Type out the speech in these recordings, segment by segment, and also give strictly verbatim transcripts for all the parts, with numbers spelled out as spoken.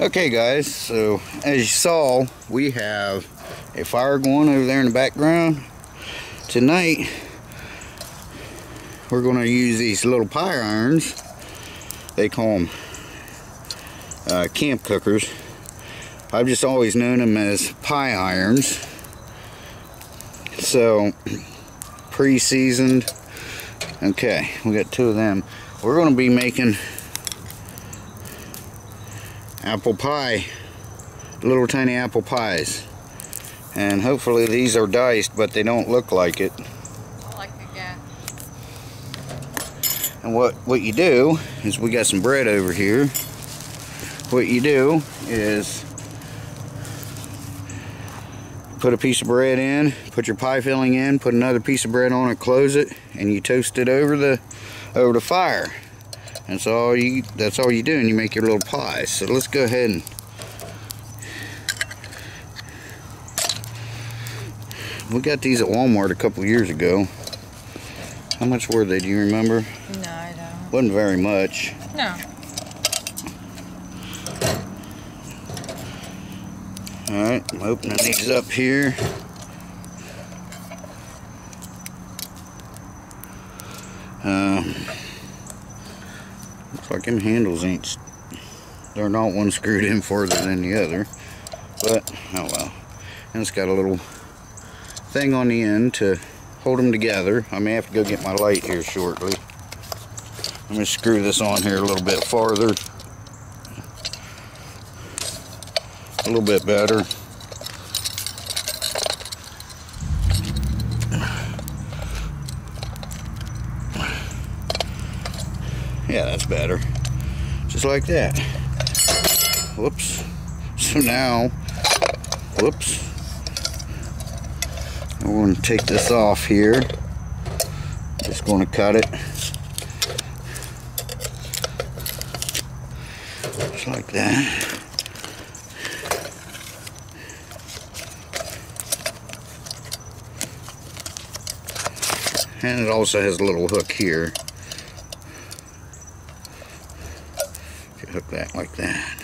Okay guys, so as you saw, we have a fire going over there in the background. Tonight we're going to use these little pie irons. They call them uh, camp cookers. I've just always known them as pie irons. So pre-seasoned. Okay, we got two of them. We're going to be making apple pie, little tiny apple pies, and hopefully these are diced, but they don't look like it. I like the gap. And what what you do is, we got some bread over here. What you do is put a piece of bread in, put your pie filling in, put another piece of bread on it, close it, and you toast it over the over the fire. That's all you. That's all you do, and you make your little pies. So let's go ahead and we got these at Walmart a couple years ago. How much were they? Do you remember? No, I don't. Wasn't very much. No. All right, I'm opening these up here. Um. Looks like them handles ain't, they're not one screwed in further than the other, but oh well. And it's got a little thing on the end to hold them together. I may have to go get my light here shortly. I'm going to screw this on here a little bit farther. A little bit better. Yeah, that's better. Just like that. Whoops. So now, whoops. I'm going to take this off here. Just going to cut it. Just like that. And it also has a little hook here. Hook that like that,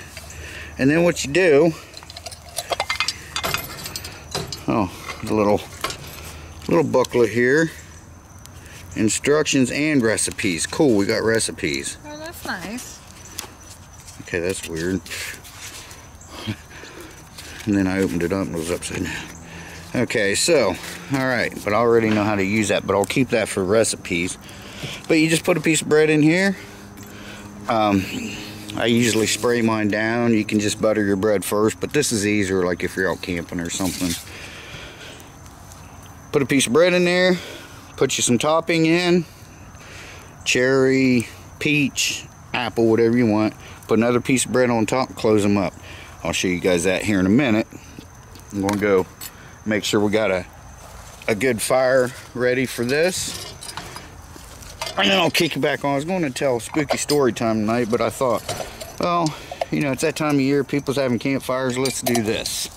and then what you do, oh, the little little booklet here, instructions and recipes. Cool, we got recipes. Oh, that's nice. Okay, that's weird. And then I opened it up and it was upside down. Okay, so all right, but I already know how to use that, but I'll keep that for recipes. But you just put a piece of bread in here. um I usually spray mine down. You can just butter your bread first, but this is easier, like if you're out camping or something. Put a piece of bread in there, put you some topping in, cherry, peach, apple, whatever you want. Put another piece of bread on top, close them up. I'll show you guys that here in a minute. I'm gonna go make sure we got a, a good fire ready for this. And then I'll kick it back on. I was going to tell spooky story time tonight, but I thought, well, you know, it's that time of year. People's having campfires. Let's do this.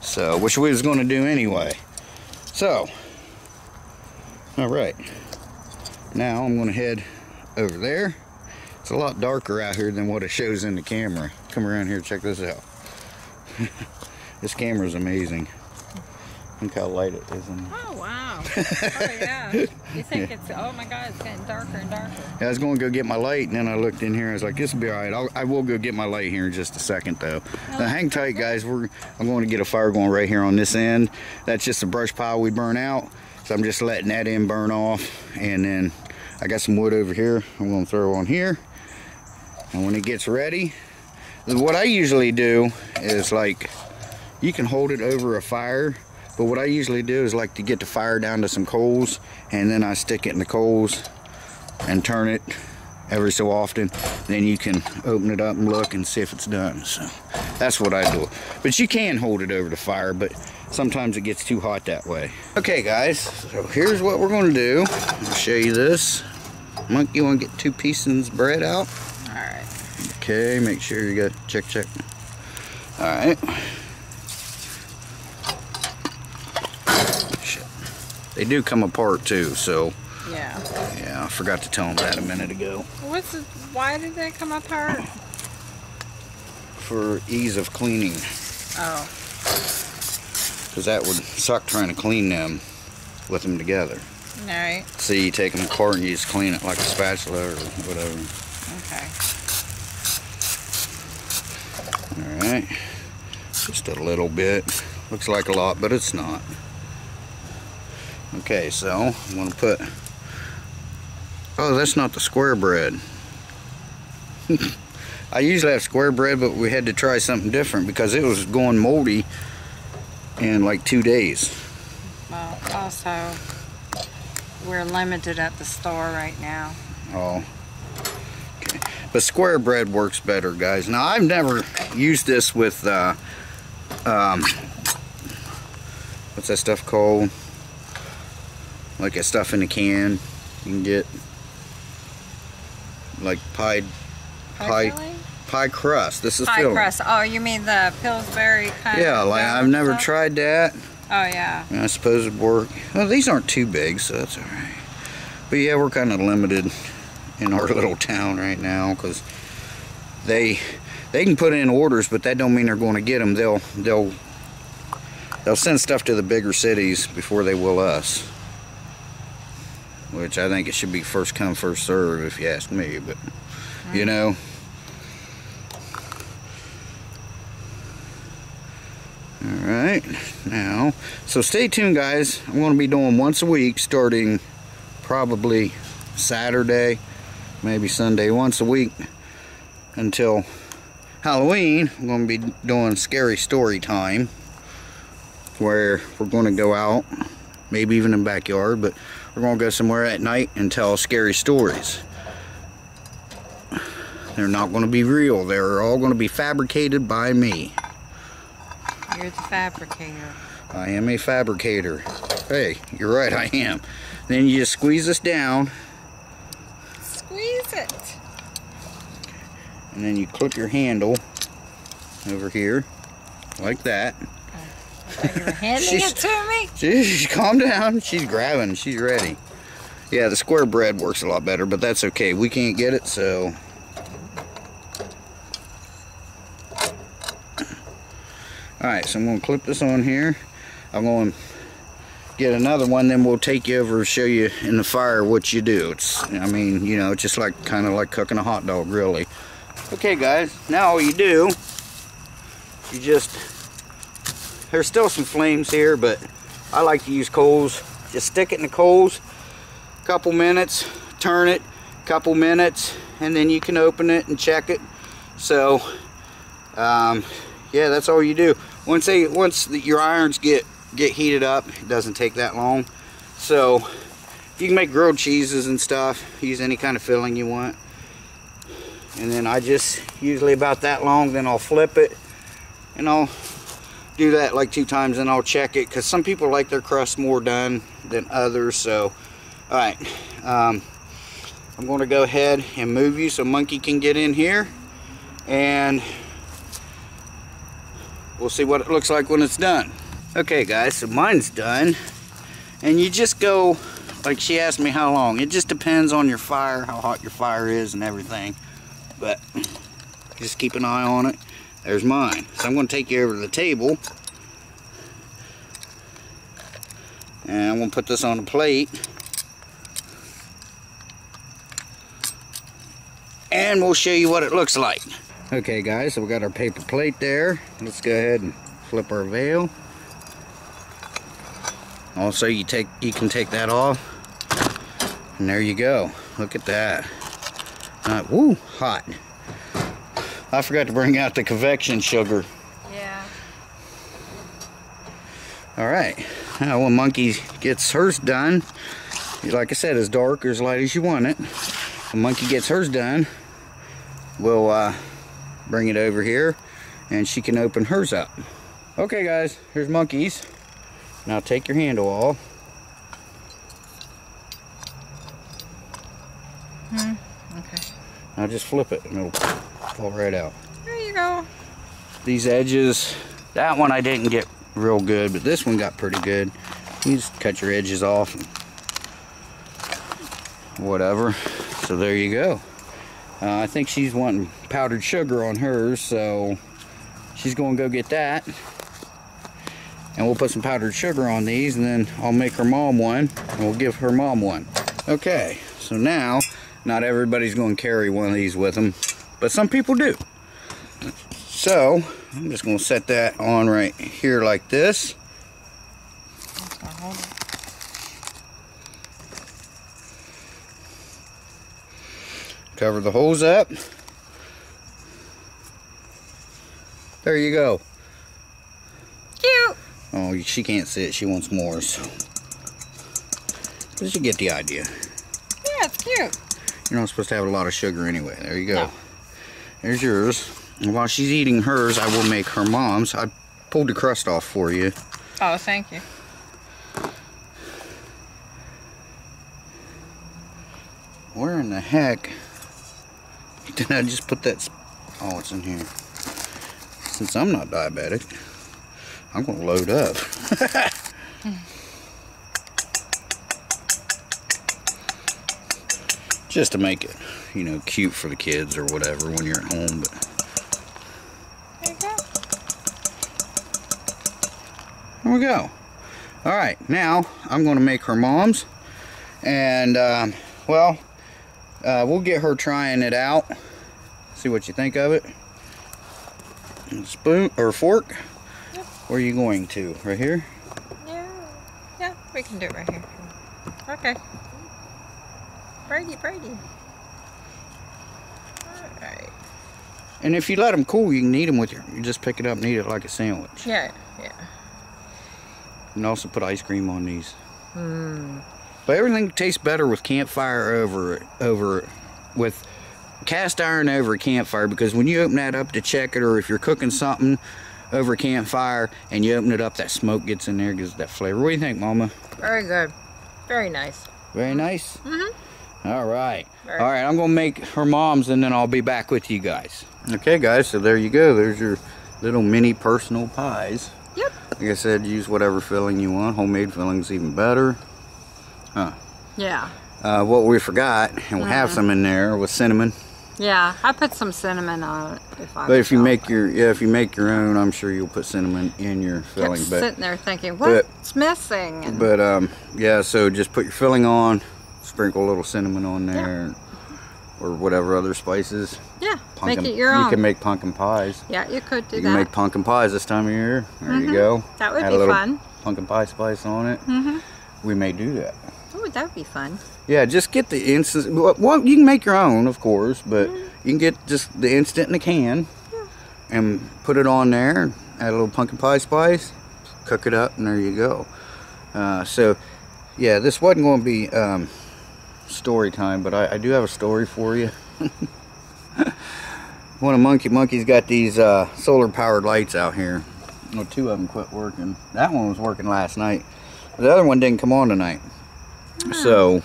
So, which we was going to do anyway. So, all right. Now I'm going to head over there. It's a lot darker out here than what it shows in the camera. Come around here. Check this out. This camera's amazing. Look how light it is in there. Oh, wow. Oh, yeah. You think yeah. It's, oh my God, it's getting darker and darker. Yeah, I was going to go get my light, and then I looked in here. I was like, this will be all right. I'll, I will go get my light here in just a second, though. Oh. Now, hang tight, guys. We're I'm going to get a fire going right here on this end. That's just a brush pile we burn out, so I'm just letting that end burn off. And then I got some wood over here I'm going to throw on here. And when it gets ready, what I usually do is, like, you can hold it over a fire. But what I usually do is like to get the fire down to some coals, and then I stick it in the coals and turn it every so often. Then you can open it up and look and see if it's done. So that's what I do. But you can hold it over the fire, but sometimes it gets too hot that way. Okay guys, so here's what we're gonna do. I'll show you this. Monkey, you wanna get two pieces of bread out? All right. Okay, make sure you got, check, check. All right. They do come apart too, so yeah, yeah. I forgot to tell them that a minute ago. What's the, why did they come apart? for ease of cleaning. Oh. Because that would suck trying to clean them with them together. All right. So you take them apart and you just clean it like a spatula or whatever. Okay. All right. Just a little bit. Looks like a lot, but it's not. Okay, so I'm going to put... Oh, that's not the square bread. I usually have square bread, but we had to try something different because it was going moldy in like two days. Well, also, we're limited at the store right now. Oh. Okay. But square bread works better, guys. Now, I've never used this with, uh, um, what's that stuff called? Like that stuff in a can. You can get like pie, pie, pie, pie crust. This is pie filling. crust. Oh, you mean the Pillsbury kind? Yeah, of like I've never stuff? tried that. Oh yeah. And I suppose it'd work. Well, these aren't too big, so that's all right. But yeah, we're kind of limited in our little town right now because they they can put in orders, but that don't mean they're going to get them. They'll they'll they'll send stuff to the bigger cities before they will us. Which I think it should be first come, first serve, if you ask me, but right. You know. Alright, now, so stay tuned, guys. I'm going to be doing once a week, starting probably Saturday, maybe Sunday, once a week until Halloween. I'm going to be doing scary story time where we're going to go out, maybe even in the backyard, but we're going to go somewhere at night and tell scary stories. They're not going to be real. They're all going to be fabricated by me. You're the fabricator. I am a fabricator. Hey, you're right, I am. Then you just squeeze this down. Squeeze it. And then you clip your handle over here, like that. You're handing it to me? She's, calm down. She's grabbing. She's ready. Yeah, the square bread works a lot better, but that's okay. We can't get it, so... Alright, so I'm going to clip this on here. I'm going to get another one, then we'll take you over and show you in the fire what you do. It's, I mean, you know, it's just like kind of like cooking a hot dog, really. Okay, guys, now all you do, you just... There's still some flames here, but I like to use coals. Just stick it in the coals, couple minutes, turn it, couple minutes, and then you can open it and check it. So, um, yeah, that's all you do. Once they, once the, your irons get get heated up, it doesn't take that long. So, you can make grilled cheeses and stuff. Use any kind of filling you want. And then I just usually about that long. Then I'll flip it, and I'll. do that like two times and I'll check it because some people like their crust more done than others. So alright, um, I'm going to go ahead and move you so Monkey can get in here and we'll see what it looks like when it's done. Okay guys, so mine's done and you just go, like she asked me how long, it just depends on your fire, how hot your fire is and everything, but just keep an eye on it. There's mine. So I'm going to take you over to the table. And I'm going to put this on a plate. And we'll show you what it looks like. Okay guys, so we got our paper plate there. Let's go ahead and flip our veil. Also you take you can take that off. And there you go. Look at that. Uh, woo, hot. I forgot to bring out the convection sugar. Yeah. Alright. Now when Monkey gets hers done, like I said, as dark or as light as you want it. When Monkey gets hers done, we'll uh, bring it over here and she can open hers up. Okay guys, here's Monkey's. Now take your handle off. Hmm, okay. Now just flip it and it'll... Pull right out. There you go. These edges, that one I didn't get real good, but this one got pretty good. You just cut your edges off and whatever. So there you go. Uh, I think she's wanting powdered sugar on hers, so she's going to go get that, and we'll put some powdered sugar on these, and then I'll make her mom one, and we'll give her mom one. Okay, so now not everybody's going to carry one of these with them, but some people do. So I'm just going to set that on right here like this. Cover the holes up. There you go. Cute. Oh, she can't see it. She wants more. So, but you get the idea. Yeah, it's cute. You're not supposed to have a lot of sugar anyway. There you go. No. There's yours. And while she's eating hers, I will make her mom's. I pulled the crust off for you. Oh, thank you. Where in the heck did I just put that? Oh, it's in here. Since I'm not diabetic, I'm going to load up. mm. Just to make it, you know, cute for the kids or whatever when you're at home. But there you go. There we go. All right, now I'm going to make her mom's. And, um, well... Uh, we'll get her trying it out, see what you think of it. Spoon or fork? Yep. Where are you going to? Right here? Yeah, yeah, we can do it right here. Okay. Brady, Brady. Alright. And if you let them cool, you can eat them with your, you just pick it up and eat it like a sandwich. Yeah, yeah. And also put ice cream on these. Mmm. But everything tastes better with campfire over, over, with cast iron over campfire, because when you open that up to check it, or if you're cooking something over campfire and you open it up, that smoke gets in there, gives that flavor. What do you think, Mama? Very good. Very nice. Very nice? Mm-hmm. All right. Very All right, I'm going to make her mom's, and then I'll be back with you guys. Okay, guys, so there you go. There's your little mini personal pies. Yep. Like I said, use whatever filling you want. Homemade filling's even better. Huh. Yeah. Uh, what we forgot, and we mm. have some in there, was cinnamon. Yeah, I put some cinnamon on it. If I but if you make it. your, yeah, if you make your own, I'm sure you'll put cinnamon in your filling. Kept but sitting there thinking, what's but, missing? And but um, yeah. So just put your filling on, sprinkle a little cinnamon on there, yeah. or whatever other spices. Yeah. Pumpkin, make it your own. You can make pumpkin pies. Yeah, you could do you that. You can make pumpkin pies this time of year. There mm-hmm. you go. That would Add be a little fun. Pumpkin pie spice on it. Mm-hmm. We may do that. Oh, that would be fun. Yeah, just get the instant. Well, you can make your own, of course, but mm. you can get just the instant in a can yeah. and put it on there, add a little pumpkin pie spice, cook it up, and there you go. Uh, so, yeah, this wasn't going to be um, story time, but I, I do have a story for you. One of Monkey Monkey's got these uh, solar-powered lights out here. Well, two of them quit working. That one was working last night. The other one didn't come on tonight. So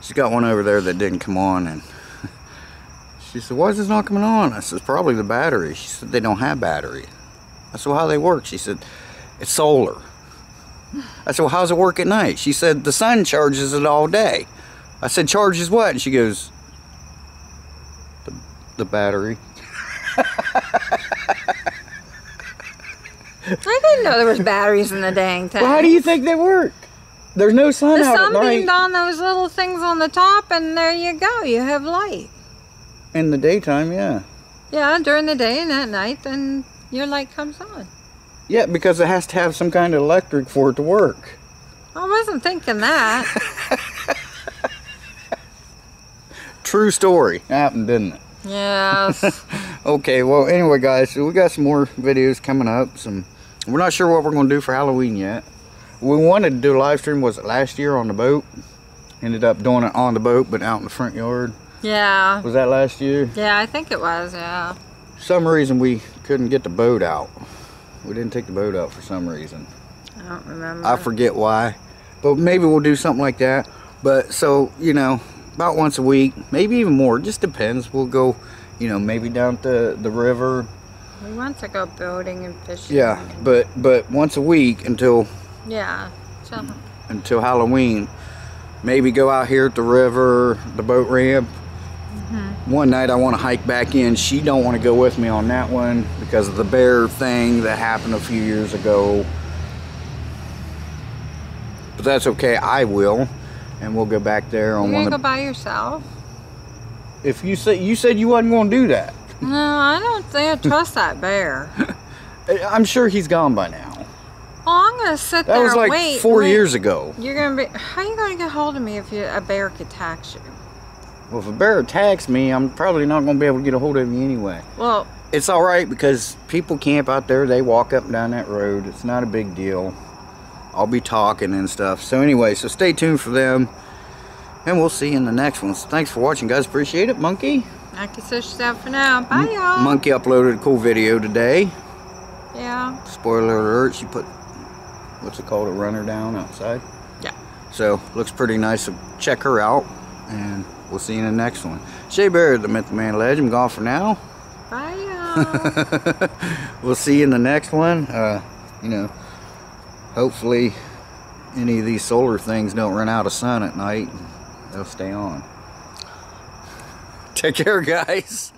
she's got one over there that didn't come on, and she said, why is this not coming on? I said, probably the battery. She said, they don't have battery. I said, well, how they work? She said, it's solar. I said, well, how's it work at night? She said, the sun charges it all day. I said, charges what? And she goes, the, the battery. I didn't know there was batteries in the dang thing. Well, how do you think they work? There's no sun out at night. The sun beamed on those little things on the top, and there you go. You have light. In the daytime, yeah. Yeah, during the day and at night, then your light comes on. Yeah, because it has to have some kind of electric for it to work. I wasn't thinking that. True story. Happened, didn't it? Yes. Okay, well, anyway, guys, so we got some more videos coming up. Some, we're not sure what we're going to do for Halloween yet. We wanted to do a live stream, was it last year, on the boat? Ended up doing it on the boat, but out in the front yard. Yeah. Was that last year? Yeah, I think it was, yeah. For some reason, we couldn't get the boat out. We didn't take the boat out for some reason. I don't remember. I forget why. But maybe we'll do something like that. But, so, you know, about once a week, maybe even more. It just depends. We'll go, you know, maybe down to the river. We want to go boating and fishing. Yeah, but, but once a week until... Yeah, so. Until Halloween. Maybe go out here at the river, the boat ramp, mm-hmm. one night I want to hike back in. She don't want to go with me on that one because of the bear thing that happened a few years ago. But that's okay, I will. And we'll go back there on one of the... You're gonna go by yourself? If you said, you said you wasn't gonna do that. No, I don't think I trust that bear. I'm sure he's gone by now. Well, I'm gonna sit there and wait. That was like wait, four wait. years ago. You're gonna be... How are you gonna get hold of me if you, a bear attacks you? Well, if a bear attacks me, I'm probably not gonna be able to get a hold of you anyway. Well... It's alright because people camp out there. They walk up and down that road. It's not a big deal. I'll be talking and stuff. So anyway, so stay tuned for them. And we'll see you in the next one. So thanks for watching, guys. Appreciate it, Monkey. Monkey says out for now. Bye, y'all. Monkey uploaded a cool video today. Yeah. Spoiler alert, she put, what's it called, a runner down outside? Yeah. So, looks pretty nice. So check her out. And we'll see you in the next one. Shea Bear, the Myth, the Man, Legend. I'm gone for now. Bye, y'all. We'll see you in the next one. Uh, you know. Hopefully any of these solar things don't run out of sun at night and they'll stay on. Take care, guys.